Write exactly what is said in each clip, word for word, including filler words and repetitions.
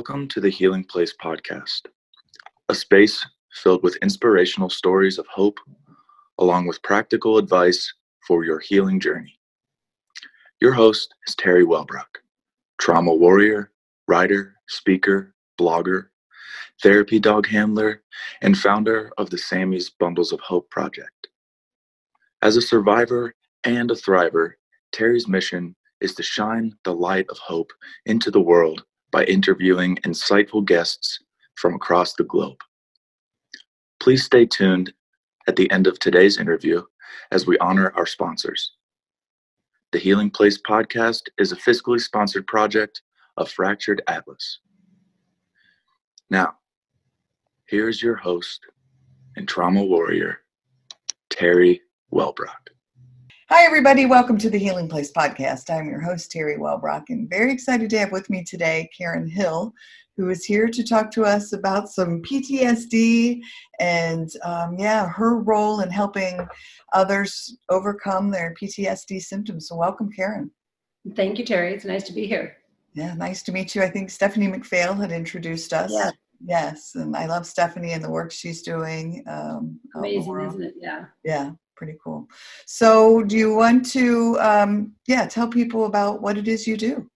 Welcome to the Healing Place Podcast, a space filled with inspirational stories of hope, along with practical advice for your healing journey. Your host is Teri Wellbrock, trauma warrior, writer, speaker, blogger, therapy dog handler, and founder of the Sammy's Bundles of Hope Project. As a survivor and a thriver, Teri's mission is to shine the light of hope into the world by interviewing insightful guests from across the globe. Please stay tuned at the end of today's interview as we honor our sponsors. The Healing Place Podcast is a fiscally sponsored project of Fractured Atlas. Now, here is your host and trauma warrior, Teri Wellbrock. Hi, everybody. Welcome to the Healing Place Podcast. I'm your host, Teri Wellbrock, and very excited to have with me today Karin Hill, who is here to talk to us about some P T S D and, um, yeah, her role in helping others overcome their P T S D symptoms. So welcome, Karin. Thank you, Teri. It's nice to be here. Yeah, nice to meet you. I think Stephanie McPhail had introduced us. Yeah. Yes, and I love Stephanie and the work she's doing. Um, Amazing, isn't it? Yeah. Yeah. Pretty cool. So do you want to, um, yeah, tell people about what it is you do?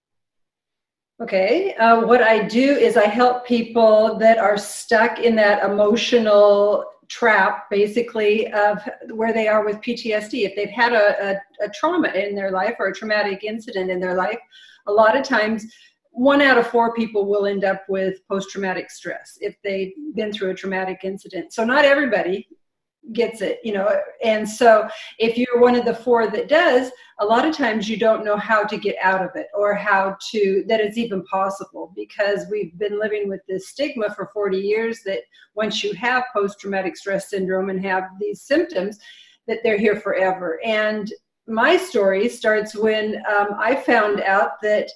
Okay. Uh, what I do is I help people that are stuck in that emotional trap, basically, of where they are with P T S D. If they've had a, a, a trauma in their life or a traumatic incident in their life, a lot of times one out of four people will end up with post-traumatic stress if they've been through a traumatic incident. So not everybody gets it, you know, and so if you're one of the four that does, a lot of times you don't know how to get out of it or how to, that it's even possible, because we've been living with this stigma for forty years that once you have post-traumatic stress syndrome and have these symptoms, that they're here forever. And my story starts when um, I found out that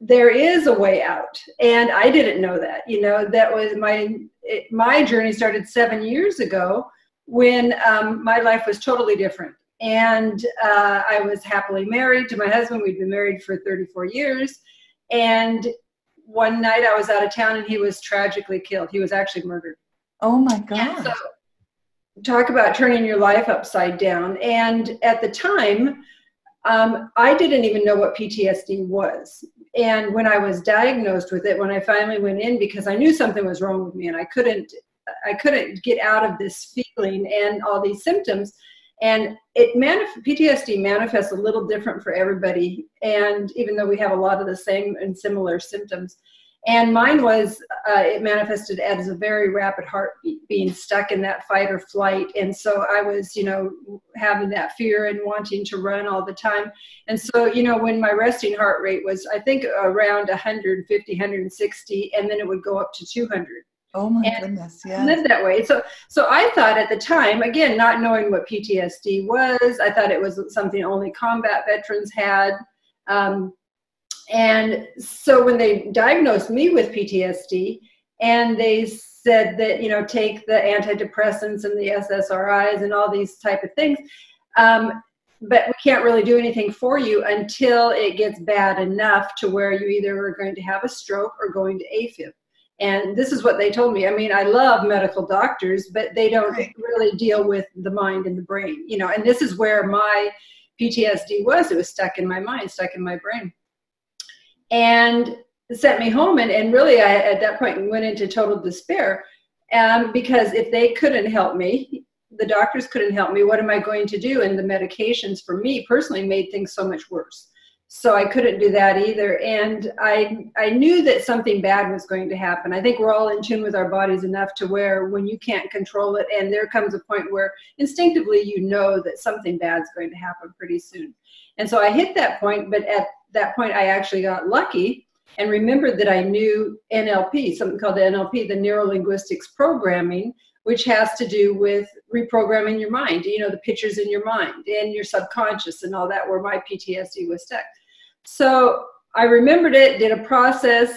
there is a way out, and I didn't know that. You know, that was my it, my journey started seven years ago when um, my life was totally different, and uh, I was happily married to my husband. We'd been married for thirty-four years, and one night I was out of town, and he was tragically killed. He was actually murdered. Oh my God! So, talk about turning your life upside down. And at the time, Um, I didn't even know what P T S D was. And when I was diagnosed with it, when I finally went in, because I knew something was wrong with me and I couldn't, I couldn't get out of this feeling and all these symptoms. And it manif- P T S D manifests a little different for everybody. And even though we have a lot of the same and similar symptoms, and mine was, uh, it manifested as a very rapid heartbeat, being stuck in that fight or flight. And so I was, you know, having that fear and wanting to run all the time. And so, you know, when my resting heart rate was, I think, around one fifty, one sixty, and then it would go up to two hundred. Oh my and goodness, yeah. I lived that way. So, so I thought at the time, again, not knowing what P T S D was, I thought it was something only combat veterans had. Um, And so when they diagnosed me with P T S D and they said that, you know, take the antidepressants and the S S R Is and all these type of things, um, but we can't really do anything for you until it gets bad enough to where you either are going to have a stroke or going to AFib. And this is what they told me. I mean, I love medical doctors, but they don't really deal with the mind and the brain, you know, and this is where my P T S D was. It was stuck in my mind, stuck in my brain. And sent me home, and, and really I at that point went into total despair, um, because if they couldn't help me, the doctors couldn't help me, what am I going to do? And the medications for me personally made things so much worse. So I couldn't do that either, and I I knew that something bad was going to happen. I think we're all in tune with our bodies enough to where when you can't control it, and there comes a point where instinctively you know that something bad's going to happen pretty soon. And so I hit that point, but at that point I actually got lucky and remembered that I knew N L P, something called the N L P, the Neuro-Linguistic Programming, which has to do with reprogramming your mind, you know, the pictures in your mind and your subconscious and all that, where my P T S D was stuck. So I remembered it, did a process,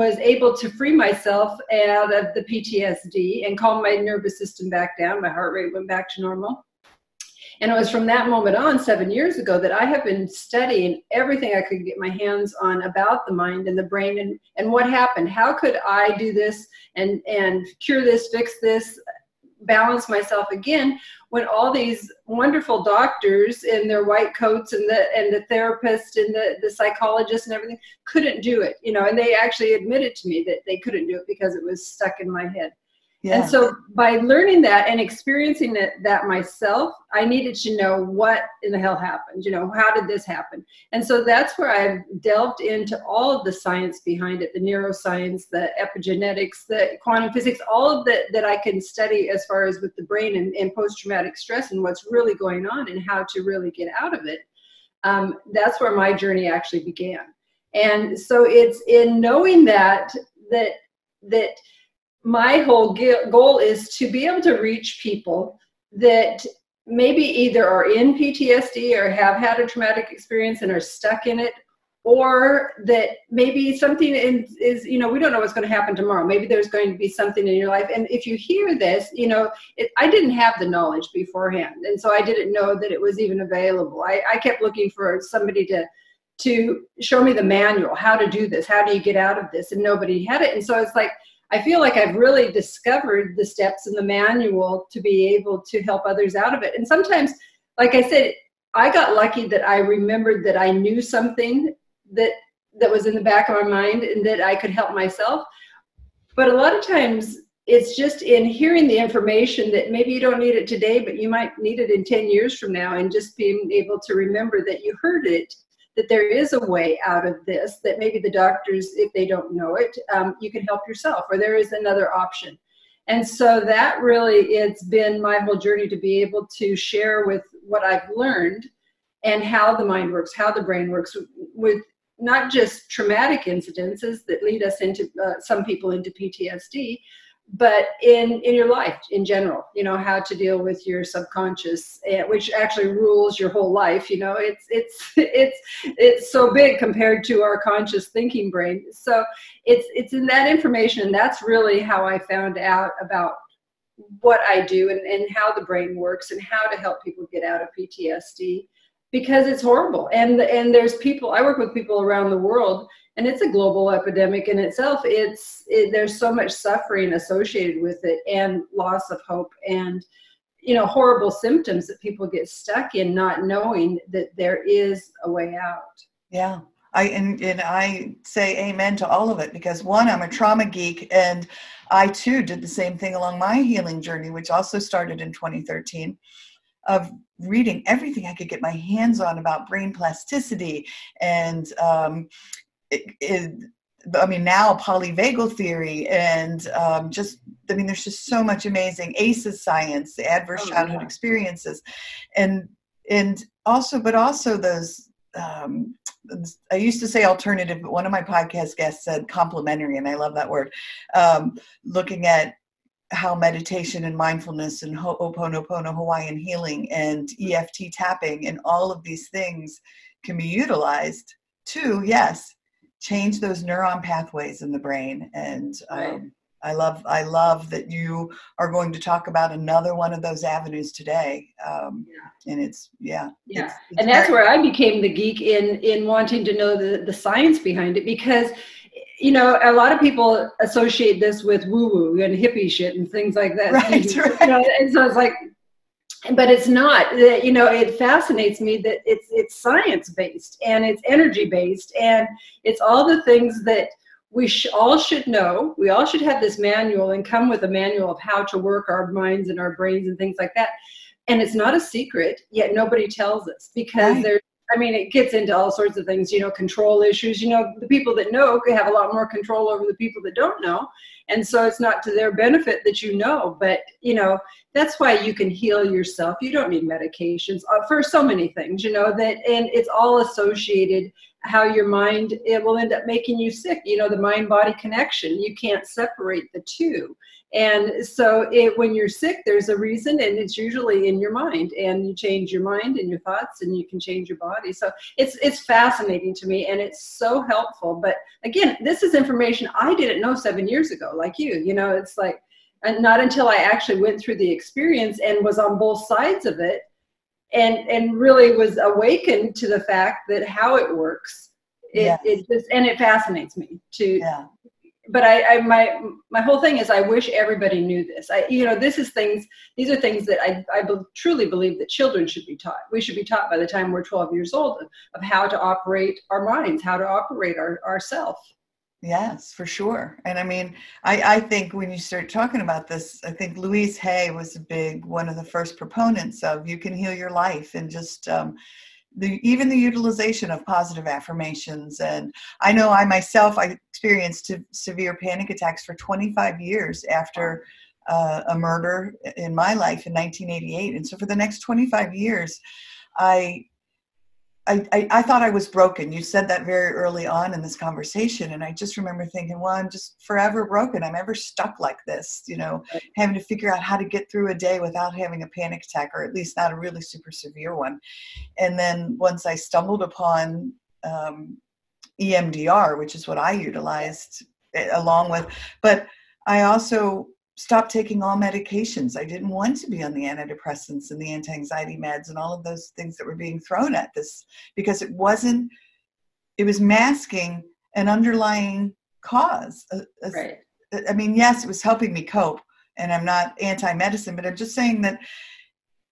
was able to free myself out of the P T S D and calm my nervous system back down. My heart rate went back to normal. And it was from that moment on, seven years ago, that I have been studying everything I could get my hands on about the mind and the brain and, and what happened. How could I do this and, and cure this, fix this, balance myself again, when all these wonderful doctors in their white coats and the and the therapist and the, the psychologist and everything couldn't do it, you know, and they actually admitted to me that they couldn't do it because it was stuck in my head. Yeah. And so by learning that and experiencing that, that myself, I needed to know what in the hell happened, you know, how did this happen? And so that's where I've delved into all of the science behind it, the neuroscience, the epigenetics, the quantum physics, all of that that I can study as far as with the brain and, and post-traumatic stress and what's really going on and how to really get out of it. Um, that's where my journey actually began. And so it's in knowing that, that, that, my whole goal is to be able to reach people that maybe either are in P T S D or have had a traumatic experience and are stuck in it, or that maybe something is, is you know, we don't know what's going to happen tomorrow. Maybe there's going to be something in your life. And if you hear this, you know, it, I didn't have the knowledge beforehand. And so I didn't know that it was even available. I, I kept looking for somebody to to show me the manual, how to do this, how do you get out of this? And nobody had it. And so it's like, I feel like I've really discovered the steps in the manual to be able to help others out of it. And sometimes, like I said, I got lucky that I remembered that I knew something that that was in the back of my mind and that I could help myself. But a lot of times it's just in hearing the information that maybe you don't need it today, but you might need it in ten years from now, and just being able to remember that you heard it, that there is a way out of this, that maybe the doctors, if they don't know it, um, you can help yourself, or there is another option. And so that really, it's been my whole journey to be able to share with what I've learned and how the mind works, how the brain works with, with not just traumatic incidences that lead us into, uh, some people into P T S D, but in, in your life in general, you know, how to deal with your subconscious, which actually rules your whole life. You know, it's, it's, it's, it's so big compared to our conscious thinking brain. So it's, it's in that information. That's really how I found out about what I do and, and how the brain works and how to help people get out of P T S D, because it's horrible. And, and there's people, I work with people around the world, and it's a global epidemic in itself. It's it, there's so much suffering associated with it, and loss of hope, and you know, horrible symptoms that people get stuck in, not knowing that there is a way out. Yeah, I and, and I say amen to all of it, because one, I'm a trauma geek, and I too did the same thing along my healing journey, which also started in twenty thirteen. Of reading everything I could get my hands on about brain plasticity and. Um, It, it, I mean, now polyvagal theory and um, just, I mean, there's just so much amazing A C Es science, the adverse oh, childhood yeah. experiences. And, and also, but also those, um, I used to say alternative, but one of my podcast guests said complementary, and I love that word, um, looking at how meditation and mindfulness and ho'oponopono, Hawaiian healing and E F T tapping and all of these things can be utilized to, yes, change those neuron pathways in the brain. And um, right. I love I love that you are going to talk about another one of those avenues today. Um, yeah. And it's, yeah. yeah. It's, it's and that's where I became the geek in, in wanting to know the, the science behind it, because, you know, a lot of people associate this with woo-woo and hippie shit and things like that. Right, right. You know, and so it's like, but it's not, you know, it fascinates me that it's it's science-based and it's energy-based, and it's all the things that we sh all should know. We all should have this manual and come with a manual of how to work our minds and our brains and things like that. And it's not a secret, yet nobody tells us, because right. there's, I mean, it gets into all sorts of things, you know, control issues. You know, the people that know have a lot more control over the people that don't know. And so it's not to their benefit that you know, but, you know, that's why you can heal yourself. You don't need medications for so many things, you know, that, and it's all associated how your mind, it will end up making you sick. You know, the mind-body connection, you can't separate the two. And so it, when you're sick, there's a reason, and it's usually in your mind, and you change your mind and your thoughts, and you can change your body. So it's, it's fascinating to me, and it's so helpful. But again, this is information I didn't know seven years ago, like you, you know, it's like, and not until I actually went through the experience and was on both sides of it and and really was awakened to the fact that how it works. It, yes. it just and it fascinates me to. Yeah. But I, I my my whole thing is I wish everybody knew this. I you know this is things these are things that I I be, truly believe that children should be taught. We should be taught by the time we're twelve years old of, of how to operate our minds, how to operate our ourself. Yes, for sure. And I mean, I, I think when you start talking about this, I think Louise Hay was a big one of the first proponents of you can heal your life, and just um, the even the utilization of positive affirmations. And I know I myself, I experienced severe panic attacks for twenty-five years after uh, a murder in my life in nineteen eighty-eight. And so for the next twenty-five years, I... I, I, I thought I was broken. You said that very early on in this conversation. And I just remember thinking, well, I'm just forever broken. I'm ever stuck like this, you know, right. having to figure out how to get through a day without having a panic attack, or at least not a really super severe one. And then once I stumbled upon um, E M D R, which is what I utilized along with, but I also stopped taking all medications. I didn't want to be on the antidepressants and the anti-anxiety meds and all of those things that were being thrown at this, because it wasn't, it was masking an underlying cause. Right. I mean, yes, it was helping me cope, and I'm not anti-medicine, but I'm just saying that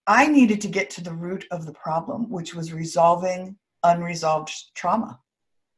I needed to get to the root of the problem, which was resolving unresolved trauma.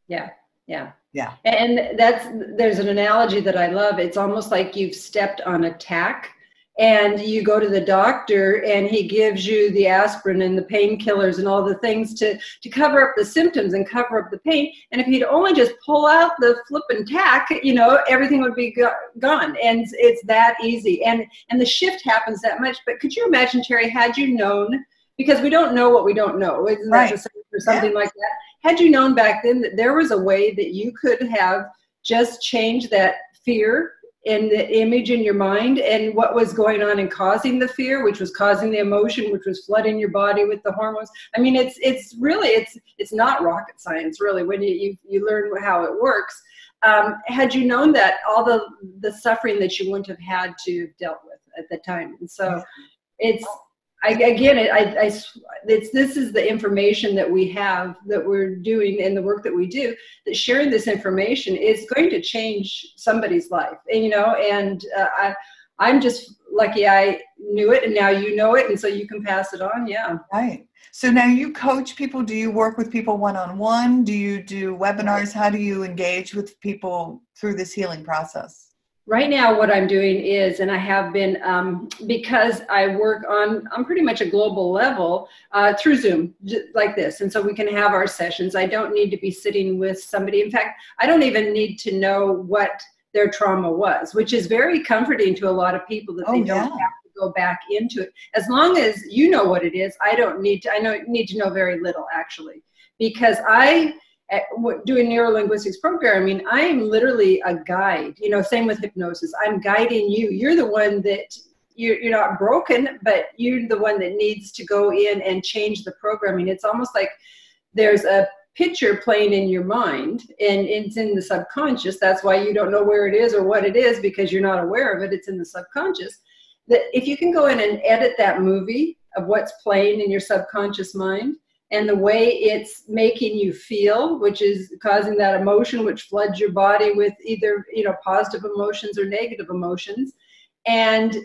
Yeah. Yeah. Yeah. And that's, there's an analogy that I love. It's almost like you've stepped on a tack and you go to the doctor and he gives you the aspirin and the painkillers and all the things to, to cover up the symptoms and cover up the pain. And if he'd only just pull out the flippin' tack, you know, everything would be go- gone. And it's that easy. And, and the shift happens that much. But could you imagine, Teri, had you known, because we don't know what we don't know. Isn't that the same? Or something yeah. like that. Had you known back then that there was a way that you could have just changed that fear and the image in your mind and what was going on and causing the fear, which was causing the emotion, which was flooding your body with the hormones. I mean, it's it's really, it's it's not rocket science, really, when you, you, you learn how it works. Um, had you known that, all the, the suffering that you wouldn't have had to have dealt with at the time. And so it's... I, again, I, I, it's, this is the information that we have, that we're doing, and the work that we do, that sharing this information is going to change somebody's life. And, you know, and uh, I, I'm just lucky I knew it, and now you know it, and so you can pass it on. Yeah. Right. So now you coach people. Do you work with people one-on-one? Do you do webinars? How do you engage with people through this healing process? Right now, what I'm doing is, and I have been, um, because I work on, I'm pretty much a global level uh, through Zoom, like this. And so we can have our sessions. I don't need to be sitting with somebody. In fact, I don't even need to know what their trauma was, which is very comforting to a lot of people that oh, they don't yeah. have to go back into it. As long as you know what it is, I don't need to, I know, need to know very little, actually, because I... At doing neuro-linguistics programming, I am literally a guide, you know, same with hypnosis. I'm guiding you. You're the one that you're, you're not broken, but you're the one that needs to go in and change the programming. It's almost like there's a picture playing in your mind, and it's in the subconscious. That's why you don't know where it is or what it is, because you're not aware of it. It's in the subconscious. That if you can go in and edit that movie of what's playing in your subconscious mind, and the way it's making you feel, which is causing that emotion, which floods your body with either, you know, positive emotions or negative emotions, and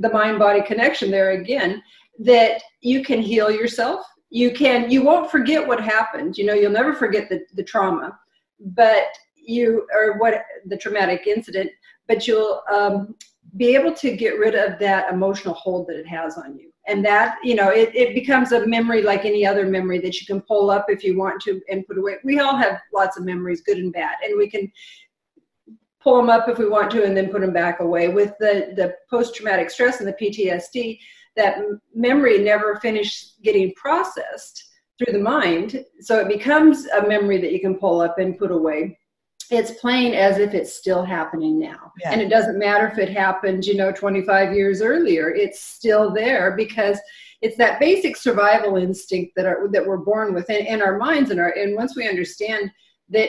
the mind-body connection there again, that you can heal yourself. You can, you won't forget what happened. You know, you'll never forget the, the trauma, but you, or what the traumatic incident, but you'll um, be able to get rid of that emotional hold that it has on you. And that, you know, it, it becomes a memory like any other memory that you can pull up if you want to and put away. We all have lots of memories, good and bad, and we can pull them up if we want to and then put them back away. With the, the post-traumatic stress and the P T S D, that memory never finished getting processed through the mind, so it becomes a memory that you can pull up and put away. It's playing as if it's still happening now. Yeah. And it doesn't matter if it happened, you know, twenty-five years earlier, it's still there, because it's that basic survival instinct that are, that we're born with in, in our minds. And our, and once we understand that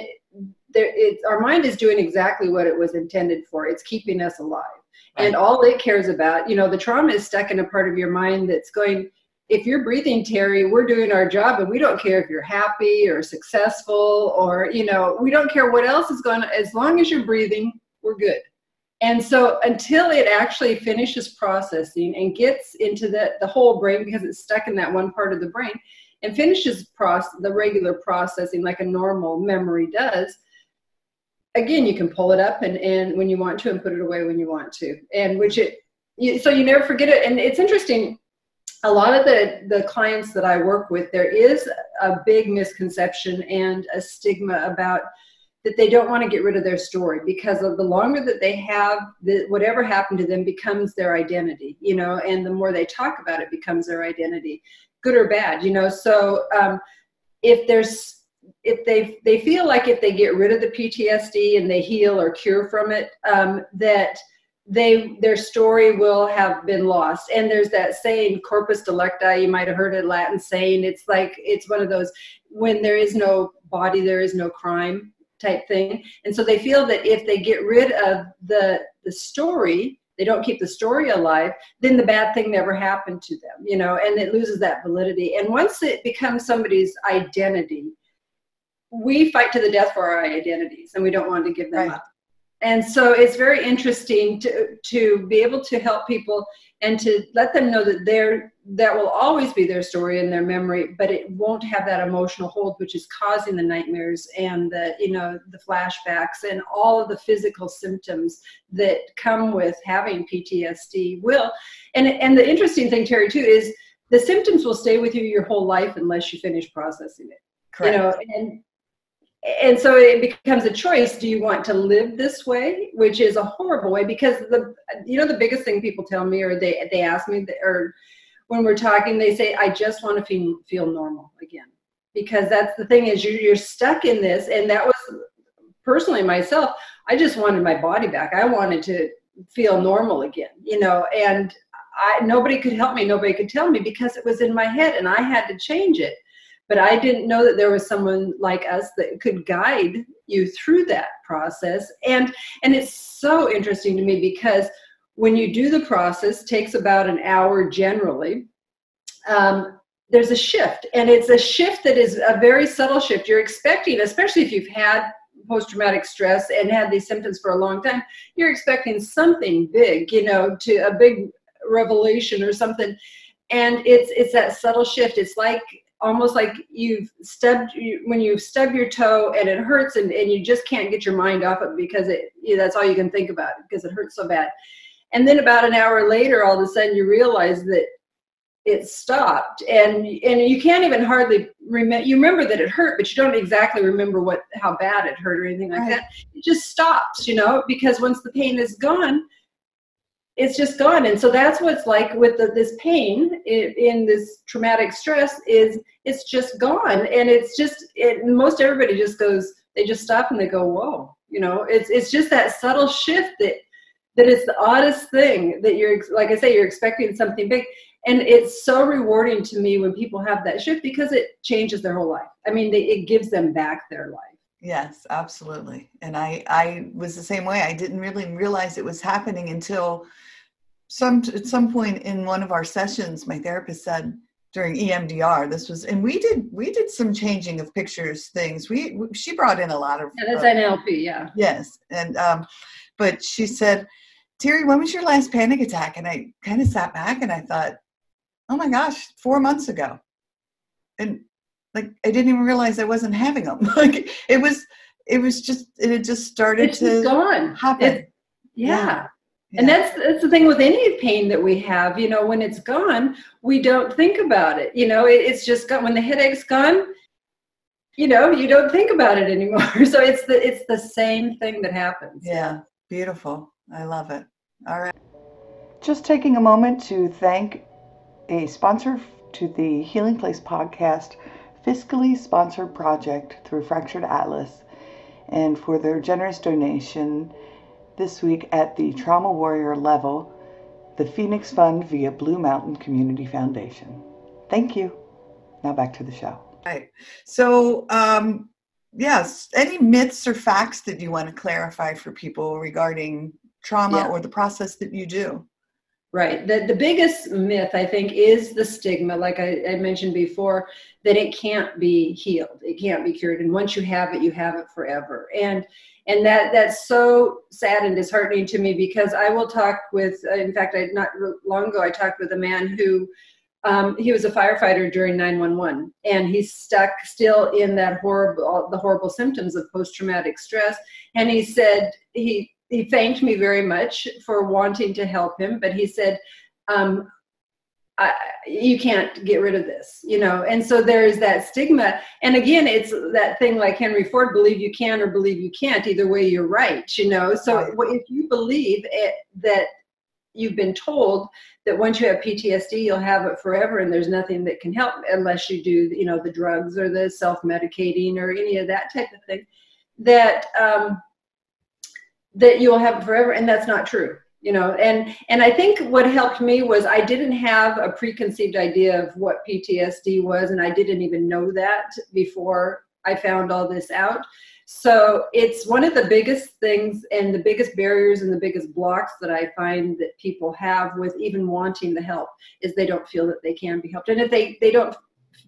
there, it, our mind is doing exactly what it was intended for. It's keeping us alive. Right. And all it cares about, you know, the trauma is stuck in a part of your mind that's going, if you're breathing, Teri, we're doing our job, and we don't care if you're happy or successful or, you know, we don't care what else is going on. As long as you're breathing, we're good. And so until it actually finishes processing and gets into the, the whole brain, because it's stuck in that one part of the brain, and finishes process, the regular processing like a normal memory does, again, you can pull it up and, and when you want to, and put it away when you want to. And which it, you, so you never forget it. And it's interesting, a lot of the, the clients that I work with, there is a big misconception and a stigma about that they don't want to get rid of their story, because of the longer that they have, the, whatever happened to them becomes their identity, you know, and the more they talk about it becomes their identity, good or bad, you know. So um, if there's, if they they feel like if they get rid of the P T S D and they heal or cure from it, um, that they their story will have been lost. And there's that saying, corpus delicti, you might have heard a Latin saying. It's like, it's one of those, when there is no body, there is no crime type thing. And so they feel that if they get rid of the the story, they don't keep the story alive, then the bad thing never happened to them, you know, and it loses that validity. And once it becomes somebody's identity, we fight to the death for our identities, and we don't want to give them right. up. And so it's very interesting to, to be able to help people and to let them know that they're, that will always be their story and their memory, but it won't have that emotional hold, which is causing the nightmares and the, you know, the flashbacks and all of the physical symptoms that come with having P T S D will. And, and the interesting thing, Teri, too, is the symptoms will stay with you your whole life unless you finish processing it. Correct. You know, and, And so it becomes a choice. Do you want to live this way, which is a horrible way? Because the, you know, the biggest thing people tell me, or they they ask me, or when we're talking, they say, "I just want to feel feel normal again." Because that's the thing, is you're you're stuck in this, and that was personally myself. I just wanted my body back. I wanted to feel normal again, you know. And I, nobody could help me. Nobody could tell me, because it was in my head, and I had to change it. But I didn't know that there was someone like us that could guide you through that process. And and it's so interesting to me, because when you do the process, it takes about an hour generally, um, there's a shift. And it's a shift that is a very subtle shift. You're expecting, especially if you've had post-traumatic stress and had these symptoms for a long time, you're expecting something big, you know, to a big revelation or something. And it's it's that subtle shift. It's like, almost like you've stubbed, you, when you stub your toe and it hurts, and, and you just can't get your mind off it, because it, you know, that's all you can think about, because it hurts so bad. And then about an hour later, all of a sudden you realize that it stopped, and and you can't even hardly remember. You remember that it hurt, but you don't exactly remember what how bad it hurt or anything like right. that. It just stops, you know, because once the pain is gone, it's just gone. And so that's what it's like with the, this pain in, in this traumatic stress, is it's just gone. And it's just, it, most everybody just goes, they just stop and they go, whoa, you know, it's, it's just that subtle shift that, that it's the oddest thing that you're, like I say, you're expecting something big. And it's so rewarding to me when people have that shift, because it changes their whole life. I mean, they, it gives them back their life. Yes, absolutely. And I, I was the same way. I didn't really realize it was happening until some, at some point in one of our sessions, my therapist said during E M D R, this was, and we did, we did some changing of pictures, things we, we she brought in a lot of, yeah, that's N L P. Yeah. Yes. And, um, but she said, "Teri, when was your last panic attack?" And I kind of sat back and I thought, oh my gosh, four months ago. And like, I didn't even realize I wasn't having them. Like it was, it was just, it had just started it's to gone. happen. It, yeah. yeah. And yeah. that's, that's the thing with any pain that we have, you know, when it's gone, we don't think about it. You know, it, it's just gone. When the headache's gone, you know, you don't think about it anymore. So it's the, it's the same thing that happens. Yeah. Beautiful. I love it. All right. Just taking a moment to thank a sponsor to the Healing Place podcast, fiscally sponsored project through Fractured Atlas, and for their generous donation this week at the Trauma Warrior level, the Phoenix Fund via Blue Mountain Community Foundation. Thank you. Now back to the show. Right. So, um, yes, any myths or facts that you want to clarify for people regarding trauma yeah. or the process that you do? Right. The, the biggest myth, I think, is the stigma, like I, I mentioned before, that it can't be healed. It can't be cured. And once you have it, you have it forever. And and that that's so sad and disheartening to me, because I will talk with, in fact, I not long ago, I talked with a man who, um, he was a firefighter during nine one one. And he's stuck still in that horrible, the horrible symptoms of post-traumatic stress. And he said, he He thanked me very much for wanting to help him, but he said, um, I, you can't get rid of this, you know? And so there's that stigma. And again, it's that thing like Henry Ford, believe you can or believe you can't. Either way, you're right, you know? So if you believe it, that you've been told that once you have P T S D, you'll have it forever and there's nothing that can help unless you do, you know, the drugs or the self-medicating or any of that type of thing, that, um, that you'll have it forever. And that's not true, you know? And, and I think what helped me was I didn't have a preconceived idea of what P T S D was. And I didn't even know that before I found all this out. So it's one of the biggest things and the biggest barriers and the biggest blocks that I find that people have with even wanting the help, is they don't feel that they can be helped. And if they, they don't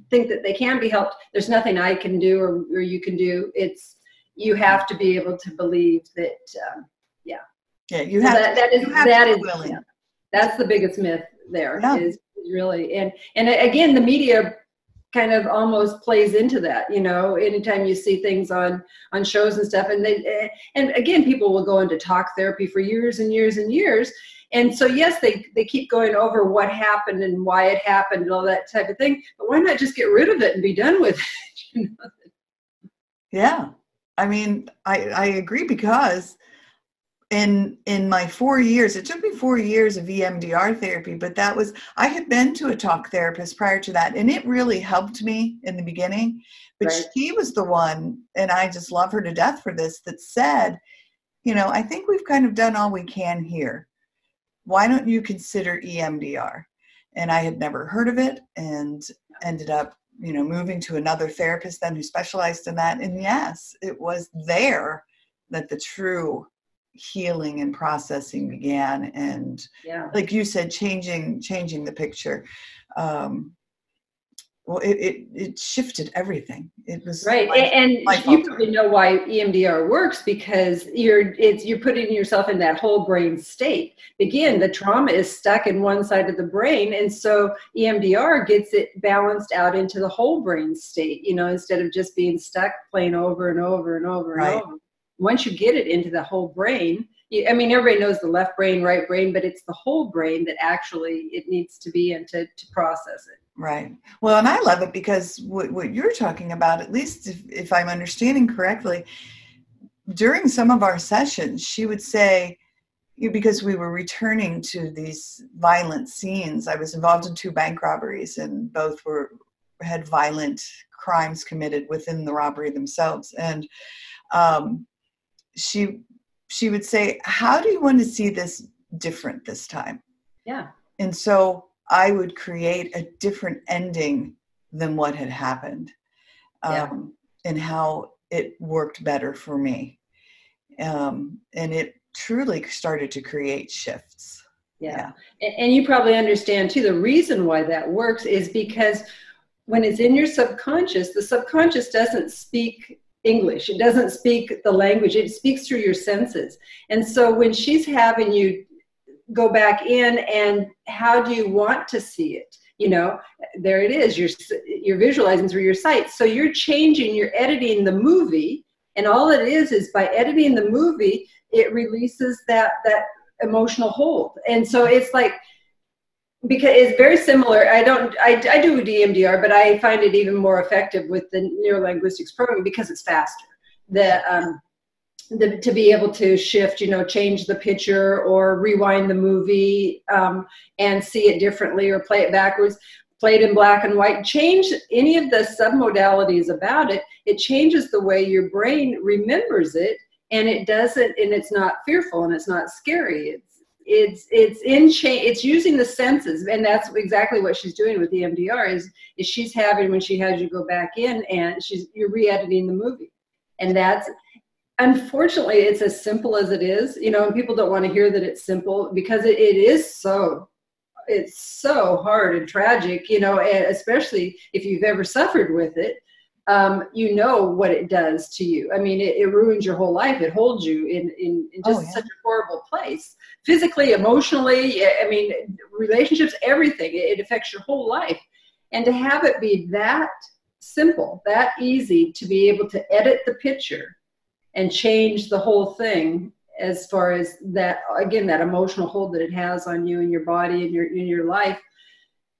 think that they can be helped, there's nothing I can do or, or you can do. It's, you have to be able to believe that, um, yeah. Yeah, you have so that, to, that is, you have that to be is, willing. Yeah, that's the biggest myth there, yeah. is really. And, and again, the media kind of almost plays into that, you know, anytime you see things on, on shows and stuff. And, they, and again, people will go into talk therapy for years and years and years. And so, yes, they, they keep going over what happened and why it happened and all that type of thing. But why not just get rid of it and be done with it? You know? Yeah. I mean, I, I agree, because in in my four years, it took me four years of E M D R therapy, but that was, I had been to a talk therapist prior to that, and it really helped me in the beginning. But right. she was the one, and I just love her to death for this, that said, you know, I think we've kind of done all we can here. Why don't you consider E M D R? And I had never heard of it, and ended up, you know, moving to another therapist then who specialized in that. And yes, it was there that the true healing and processing began. And yeah. like you said, changing, changing the picture. Um, well, it, it, it shifted everything. It was right. Life, and life you probably know why E M D R works, because you're, it's, you're putting yourself in that whole brain state. Again, the trauma is stuck in one side of the brain. And so E M D R gets it balanced out into the whole brain state, you know, instead of just being stuck playing over and over and over right. and over. Once you get it into the whole brain, you, I mean, everybody knows the left brain, right brain, but it's the whole brain that actually it needs to be in to, to process it. Right. Well, and I love it, because what, what you're talking about, at least if, if I'm understanding correctly, during some of our sessions, she would say, you know, because we were returning to these violent scenes, I was involved in two bank robberies, and both were had violent crimes committed within the robbery themselves. And um, she she would say, how do you want to see this different this time? Yeah. And so I would create a different ending than what had happened, um, yeah. and how it worked better for me. Um, and it truly started to create shifts. Yeah. yeah. And you probably understand too, the reason why that works is because when it's in your subconscious, the subconscious doesn't speak English. It doesn't speak the language. It speaks through your senses. And so when she's having you go back in and how do you want to see it? You know, there it is. You're, you're visualizing through your sight. So you're changing, you're editing the movie. And all it is, is by editing the movie, it releases that, that emotional hold. And so it's like, because it's very similar. I don't, I, I do E M D R, but I find it even more effective with the neuro-linguistics programming, because it's faster. The, um, The, to be able to shift, you know, change the picture or rewind the movie um, and see it differently, or play it backwards, play it in black and white, change any of the submodalities about it. It changes the way your brain remembers it, and it doesn't, and it's not fearful and it's not scary. It's, it's, it's in change. It's using the senses. And that's exactly what she's doing with E M D R is, is she's having, when she has you go back in and she's, you're re-editing the movie. And that's, unfortunately, it's as simple as it is, you know, and people don't want to hear that it's simple, because it, it is so it's so hard and tragic, you know, and especially if you've ever suffered with it, um, you know what it does to you. I mean, it, it ruins your whole life. It holds you in, in, in just oh, yeah. such a horrible place, physically, emotionally, I mean, relationships, everything. It, it affects your whole life. And to have it be that simple, that easy to be able to edit the picture and change the whole thing as far as that, again, that emotional hold that it has on you and your body and your, in your life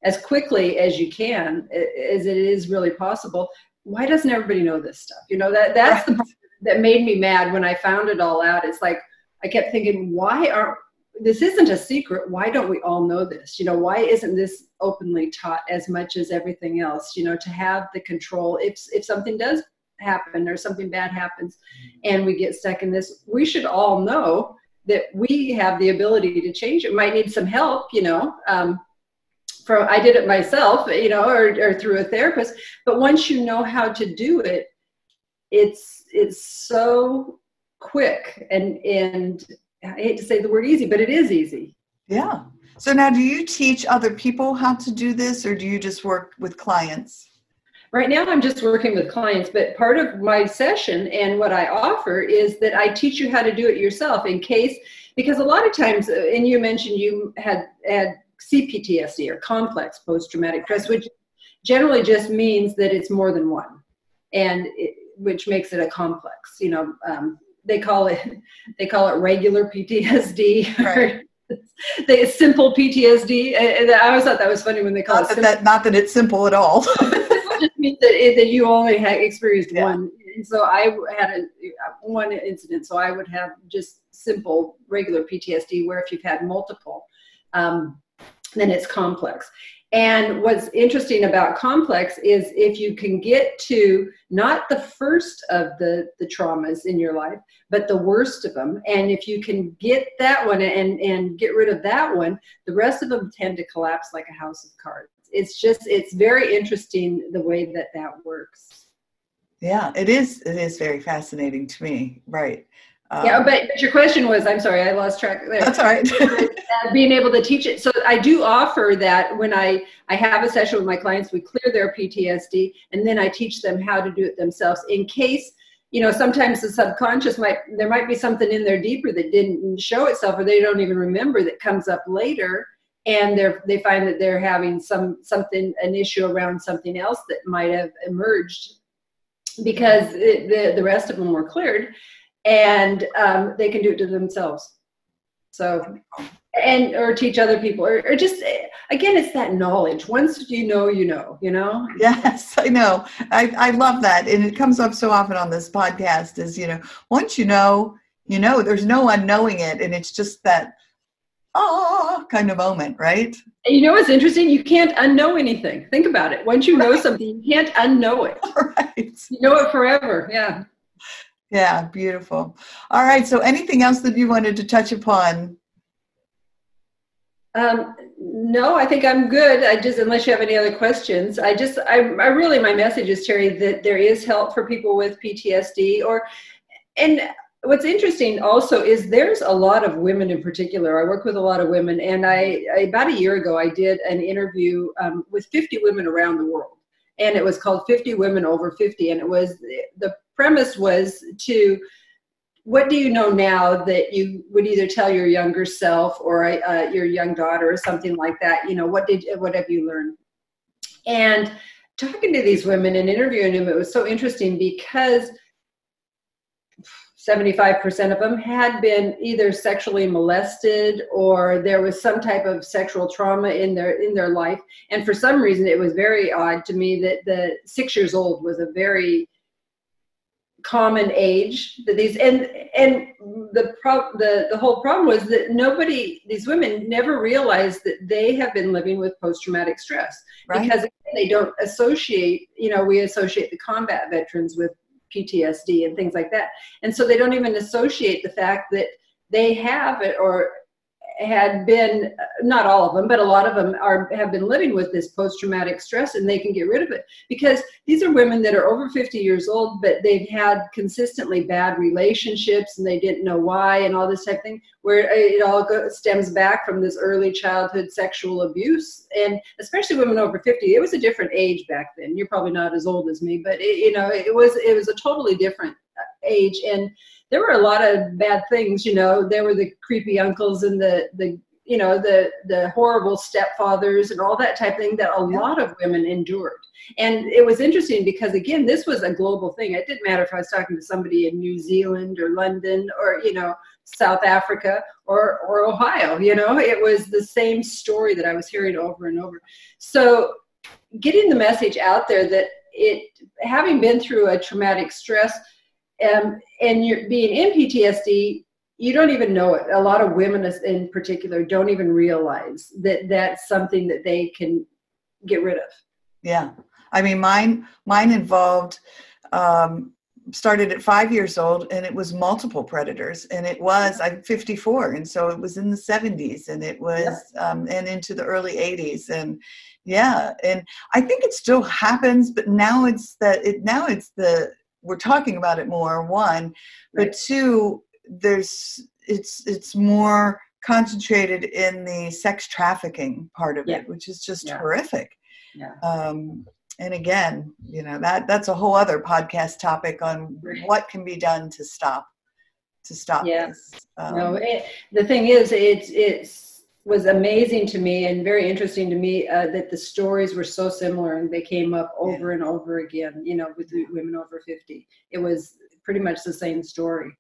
as quickly as you can, as it is really possible. Why doesn't everybody know this stuff? You know, that, that's the part that made me mad when I found it all out. It's like, I kept thinking, why aren't, this isn't a secret. Why don't we all know this? You know, why isn't this openly taught as much as everything else, you know, to have the control if, if something does happen or something bad happens and we get stuck in this, we should all know that we have the ability to change it. Might need some help, you know, um, from, I did it myself, you know, or, or through a therapist, but once you know how to do it, it's, it's so quick and, and I hate to say the word easy, but it is easy. Yeah. So now do you teach other people how to do this or do you just work with clients? Right now, I'm just working with clients, but part of my session and what I offer is that I teach you how to do it yourself in case, because a lot of times, and you mentioned you had, had C P T S D or complex post-traumatic stress, which generally just means that it's more than one, and it, which makes it a complex. You know, um, they call it they call it regular P T S D. Right. The simple P T S D. And I always thought that was funny when they call not it that, that. Not that it's simple at all. Just means that, that you only had experienced yeah. one. And so I had a, one incident, so I would have just simple, regular P T S D, where if you've had multiple, um, then it's complex. And what's interesting about complex is if you can get to not the first of the, the traumas in your life, but the worst of them, and if you can get that one and, and get rid of that one, the rest of them tend to collapse like a house of cards. It's just, it's very interesting the way that that works. Yeah, it is. It is very fascinating to me. Right. Um, yeah, but, but your question was, I'm sorry, I lost track. There. That's all right. Being able to teach it. So I do offer that when I, I have a session with my clients, we clear their P T S D and then I teach them how to do it themselves in case, you know, sometimes the subconscious might, there might be something in there deeper that didn't show itself or they don't even remember that comes up later. And they they find that they're having some something an issue around something else that might have emerged because it, the the rest of them were cleared, and um, they can do it to themselves. So, and or teach other people, or, or just again, it's that knowledge. Once you know, you know, you know. Yes, I know. I I love that, and it comes up so often on this podcast. Is you know, once you know, you know. There's no unknowing it, and it's just that. Oh, kind of moment, right? You know what's interesting? You can't unknow anything. Think about it. Once you right. know something, you can't unknow it. Right. You know it forever. Yeah. Yeah, beautiful. All right. So anything else that you wanted to touch upon? Um, no, I think I'm good. I just, unless you have any other questions, I just, I, I really, my message is, Teri, that there is help for people with P T S D or, and what's interesting also is there's a lot of women in particular. I work with a lot of women, and I, I about a year ago, I did an interview um, with fifty women around the world, and it was called fifty Women Over fifty, and it was, the premise was to, what do you know now that you would either tell your younger self or uh, your young daughter or something like that, you know, what did, what have you learned? And talking to these women and interviewing them, it was so interesting because seventy-five percent of them had been either sexually molested or there was some type of sexual trauma in their in their life. And for some reason, it was very odd to me that the six years old was a very common age that these and and the pro, the the whole problem was that nobody, these women never realized that they have been living with post-traumatic stress right. because they don't associate, you know, we associate the combat veterans with P T S D and things like that. And so they don't even associate the fact that they have it or had been, not all of them, but a lot of them are have been living with this post-traumatic stress, and they can get rid of it. Because these are women that are over fifty years old, but they've had consistently bad relationships, and they didn't know why, and all this type of thing, where it all goes, stems back from this early childhood sexual abuse. And especially women over fifty, it was a different age back then. You're probably not as old as me, but it, you know, it was, it was a totally different age, and there were a lot of bad things. You know, there were the creepy uncles and the, the you know, the, the horrible stepfathers and all that type of thing that a lot of women endured. And it was interesting because, again, this was a global thing. It didn't matter if I was talking to somebody in New Zealand or London or, you know, South Africa or, or Ohio, you know, it was the same story that I was hearing over and over. So getting the message out there that it, having been through a traumatic stress, Um, and you're being in P T S D, you don't even know it. A lot of women in particular don't even realize that that's something that they can get rid of. Yeah. I mean, mine, mine involved, um, started at five years old, and it was multiple predators, and it was, I'm fifty-four. And so it was in the seventies, and it was, yeah. um, and into the early eighties. And yeah. And I think it still happens, but now it's that it, now it's the, we're talking about it more, one, but two, there's, it's, it's more concentrated in the sex trafficking part of yeah. it, which is just yeah. horrific. Yeah. Um, and again, you know, that, that's a whole other podcast topic on what can be done to stop, to stop yeah. this. Um, no, it, the thing is, it's, it's, was amazing to me and very interesting to me uh, that the stories were so similar, and they came up over yeah. and over again, you know, with the women over fifty. It was pretty much the same story.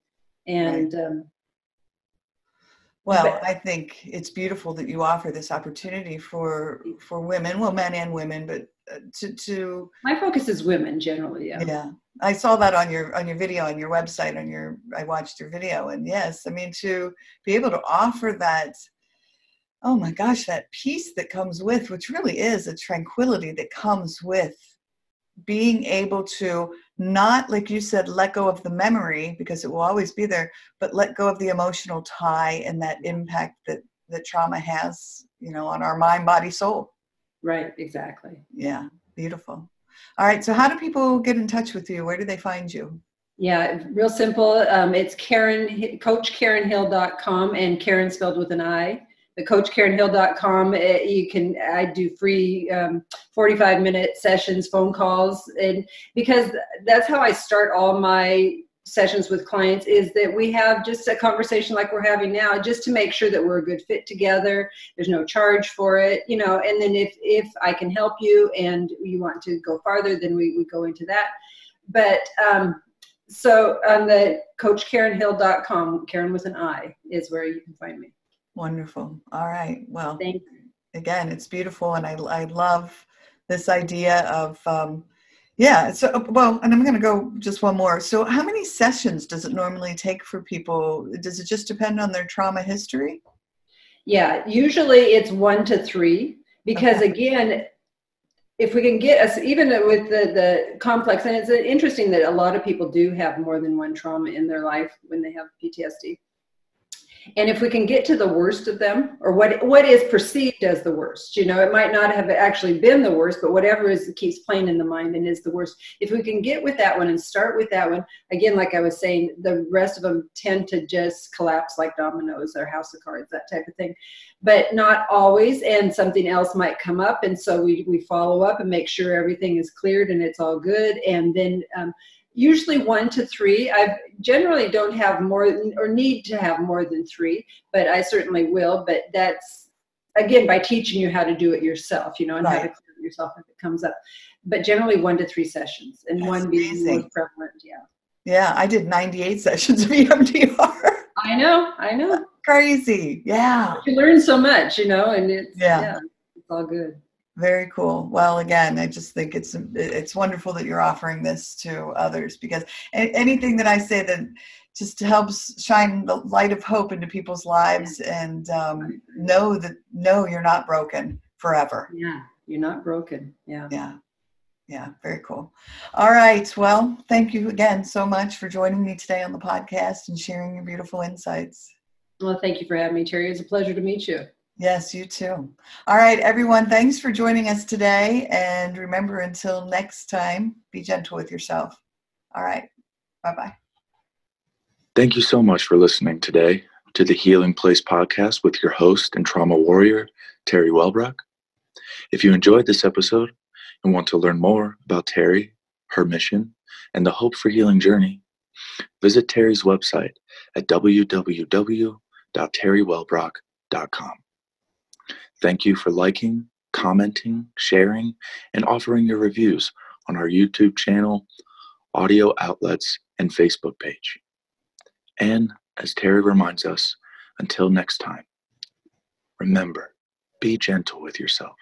And right. um, well, but, I think it's beautiful that you offer this opportunity for, for women, well, men and women, but uh, to, to, my focus is women generally. Yeah. yeah. I saw that on your, on your video, on your website, on your, I watched your video, and yes, I mean, to be able to offer that, oh my gosh, that peace that comes with, which really is a tranquility that comes with being able to not, like you said, let go of the memory, because it will always be there, but let go of the emotional tie and that impact that, that trauma has, you know, on our mind, body, soul. Right, exactly. Yeah, beautiful. All right, so how do people get in touch with you? Where do they find you? Yeah, real simple. Um, it's Karin, Coach Karin Hill dot com, and Karin spelled with an I. The Coach Karin Hill dot com, you can, I do free um, forty-five minute sessions, phone calls, and because that's how I start all my sessions with clients, is that we have just a conversation like we're having now, just to make sure that we're a good fit together. There's no charge for it, you know, and then if, if I can help you and you want to go farther, then we, we go into that. But um, so on the Coach Karin Hill dot com, Karin with an I is where you can find me. Wonderful. All right. Well, thank you. Again, it's beautiful. And I, I love this idea of, um, yeah. So, well, and I'm going to go just one more. So how many sessions does it normally take for people? Does it just depend on their trauma history? Yeah, usually it's one to three, because okay. again, if we can get us, even with the, the complex, and it's interesting that a lot of people do have more than one trauma in their life when they have P T S D. And if we can get to the worst of them, or what what is perceived as the worst, you know, it might not have actually been the worst, but whatever is keeps playing in the mind and is the worst. If we can get with that one and start with that one, again, like I was saying, the rest of them tend to just collapse like dominoes or house of cards, that type of thing. But not always, and something else might come up. And so we, we follow up and make sure everything is cleared and it's all good. And then um, usually one to three. I generally don't have more or need to have more than three, but I certainly will. But that's, again, by teaching you how to do it yourself, you know, and right. how to clear it yourself if it comes up. But generally one to three sessions, and that's one being more prevalent. Yeah. Yeah. I did ninety-eight sessions of E M D R. I know. I know. That's crazy. Yeah. You learn so much, you know, and it's, yeah, yeah it's all good. Very cool. Well, again, I just think it's it's wonderful that you're offering this to others, because anything that I say that just helps shine the light of hope into people's lives, yeah. and um, know that, no, you're not broken forever. Yeah, you're not broken. Yeah. Yeah. Yeah. Very cool. All right. Well, thank you again so much for joining me today on the podcast and sharing your beautiful insights. Well, thank you for having me, Teri. It's a pleasure to meet you. Yes, you too. All right, everyone, thanks for joining us today. And remember, until next time, be gentle with yourself. All right, bye-bye. Thank you so much for listening today to the Healing Place Podcast with your host and trauma warrior, Teri Wellbrock. If you enjoyed this episode and want to learn more about Teri, her mission, and the Hope for Healing journey, visit Teri's website at w w w dot teri wellbrock dot com. Thank you for liking, commenting, sharing, and offering your reviews on our YouTube channel, audio outlets, and Facebook page. And as Teri reminds us, until next time, remember, be gentle with yourself.